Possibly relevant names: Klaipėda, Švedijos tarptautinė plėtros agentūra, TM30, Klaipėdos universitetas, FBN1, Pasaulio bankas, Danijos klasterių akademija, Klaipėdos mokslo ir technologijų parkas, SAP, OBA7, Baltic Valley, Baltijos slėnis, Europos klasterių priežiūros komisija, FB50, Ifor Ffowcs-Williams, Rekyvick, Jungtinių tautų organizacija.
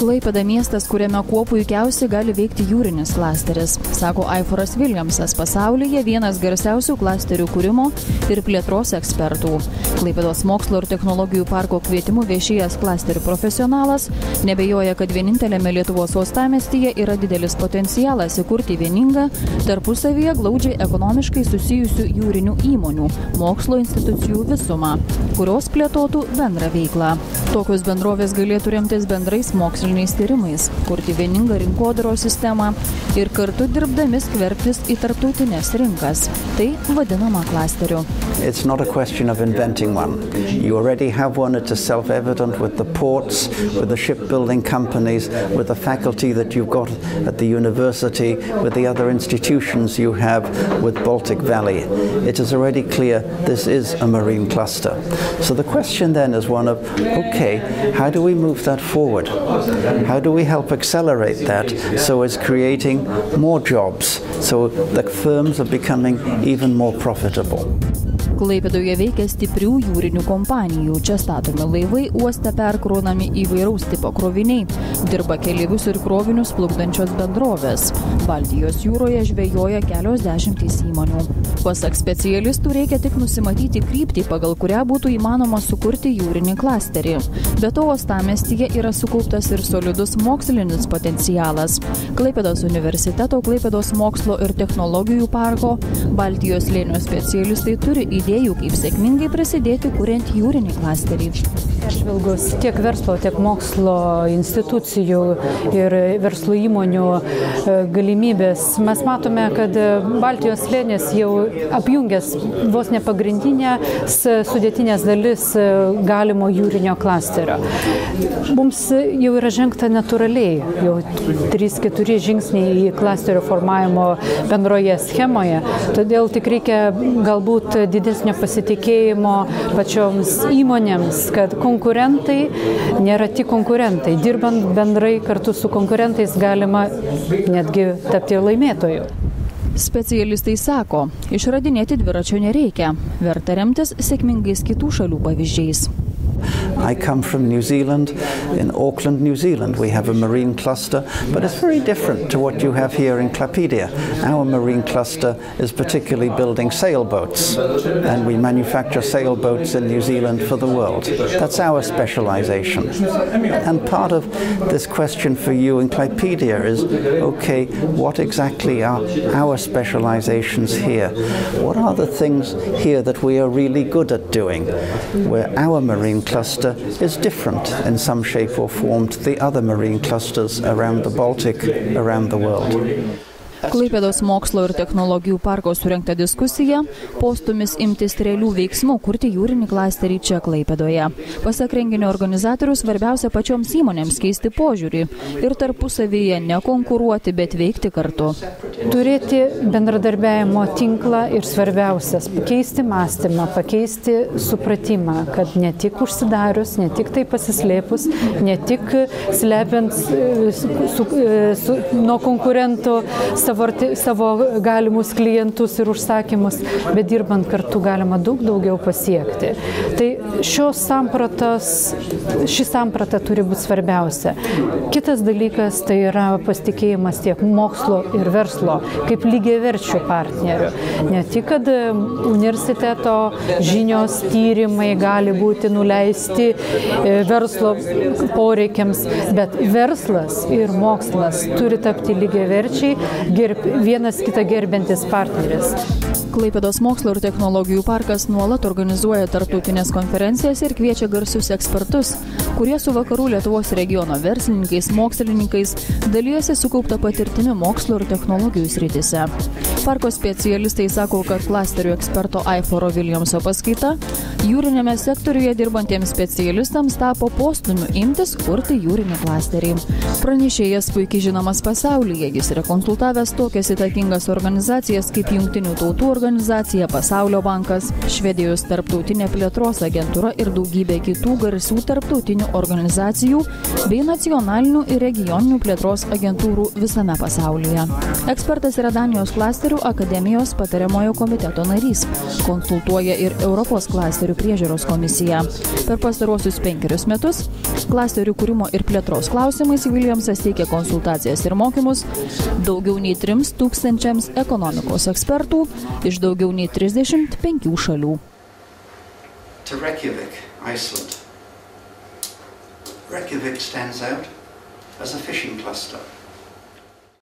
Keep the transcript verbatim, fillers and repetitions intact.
Klaipėda miestas, kuriame kuo puikiausiai gali veikti jūrinis klasteris, sako Ifor Ffowcs-Williamsas, pasaulyje vienas garsiausių klasterių kūrimo ir plėtros ekspertų. Klaipėdos mokslo ir technologijų parko kvietimu viešėjęs klasterių profesionalas neabejoja, kad vieninteliame Lietuvos uostamiestyje yra didelis potencialas įkurti vieningą, tarpusavyje glaudžiai ekonomiškai susijusių jūrinių įmonių, mokslo institucijų visumą, kurios plėtotų bendrą veiklą. Tokios bendrovės galėtų remtis bendrais moksliniais tyrimais, kurti vieningą rinkodaros sistemą ir kartu dirbdami skverbtis į tarptautines rinkas. Tai vadinama klasteriu. It's not a question of inventing one. You already have one. It's self-evident with the ports, with the shipbuilding companies, with the faculty that you've got at the university, with the other institutions you have, with Baltic Valley. It is already clear this is a marine cluster. So the question then is one of, okay, how do we move that forward? How do we help accelerate that so it's creating more jobs, so the firms are becoming even more profitable? Klaipėdoje veikia stiprių jūrinių kompanijų. Čia statomi laivai, uoste perkronami įvairaus tipo kroviniai. Dirba keleivius ir krovinius plukdančios bendrovės. Baltijos jūroje žvejoja kelios dešimtys įmonių. Pasak specialistų, reikia tik nusimatyti kryptį, pagal kurią būtų įmanoma sukurti jūrinį klasterį. Be to, uostamiestyje yra sukauptas ir solidus mokslinis potencialas. Klaipėdos universiteto, Klaipėdos mokslo ir technologijų parko, Baltijos slėnio specialistai turi idėjų, kaip sėkmingai prasidėti kuriant jūrinį klasterį. Peržvelgus tiek verslo, tiek mokslo institucijų ir verslo įmonių galimybės, mes matome, kad Baltijos slėnis jau apjungęs vos ne pagrindinės sudėtinės dalis galimo jūrinio klasterio. Mums jau yra žengta natūraliai, jau trys keturi žingsniai į klasterio formavimo bendroje schemoje, todėl tik reikia galbūt didesnį nepasitikėjimo pačioms įmonėms, kad konkurentai nėra tik konkurentai. Dirbant bendrai kartu su konkurentais galima netgi tapti laimėtojų. Specialistai sako, išradinėti dviračio nereikia, verta remtis sėkmingais kitų šalių pavyzdžiais. I come from New Zealand. In Auckland, New Zealand, we have a marine cluster, but it's very different to what you have here in Klaipėda. Our marine cluster is particularly building sailboats, and we manufacture sailboats in New Zealand for the world. That's our specialization. And part of this question for you in Klaipėda is, okay, what exactly are our specializations here? What are the things here that we are really good at doing, where our marine cluster is different in some shape or form to the other marine clusters around the Baltic, around the world. Klaipėdos mokslo ir technologijų parko surengta diskusija – postumis imtis realių veiksmų kurti jūrinį klasterį čia Klaipėdoje. Pasak renginio organizatorių, svarbiausia pačioms įmonėms keisti požiūrį ir tarpusavyje nekonkuruoti, bet veikti kartu. Turėti bendradarbiavimo tinklą ir svarbiausias – pakeisti mąstymą, pakeisti supratimą, kad ne tik užsidarius, ne tik tai pasislėpus, ne tik slepiant nuo konkurentų savo galimus klientus ir užsakymus, bet dirbant kartu galima daug daugiau pasiekti. Tai šios sampratos, ši samprata turi būti svarbiausia. Kitas dalykas tai yra pasitikėjimas tiek mokslo ir verslo, kaip lygiaverčių partnerių. Ne tik, kad universiteto žinios tyrimai gali būti nuleisti verslo poreikiams, bet verslas ir mokslas turi tapti lygiaverčiai, vienas kitą gerbiantis partneris. Klaipėdos mokslo ir technologijų parkas nuolat organizuoja tarptautinės konferencijas ir kviečia garsius ekspertus, kurie su vakarų Lietuvos regiono verslininkais, mokslininkais dalijasi sukaupta patirtimi mokslo ir technologijų srityse. Parko specialistai sako, kad klasterių eksperto Iforo Williamso paskaita jūrinėme sektoriuje dirbantiems specialistams tapo postumiu imtis kurti jūrinį klasterį. Pranešėjas puikiai žinomas pasaulyje, jis yra konsultavęs tokias įtakingas organizacijas kaip Jungtinių tautų organizacija, Pasaulio bankas, Švedijos tarptautinė plėtros agentūra ir daugybė kitų garsių tarptautinių organizacijų bei nacionalinių ir regioninių plėtros agentūrų visame pasaulyje. Ekspertas yra Danijos klasterio rektorių akademijos patariamojo komiteto narys. Konsultuoja ir Europos klasterių priežiūros komisija. Per pastaruosius penkerius metus klasterių kūrimo ir plėtros klausimais Williamsas teikia konsultacijas ir mokymus daugiau nei trims tūkstančiams ekonomikos ekspertų iš daugiau nei trisdešimt penkių šalių. To Rekyvick, Iceland. Rekyvick stands out as a fishing cluster.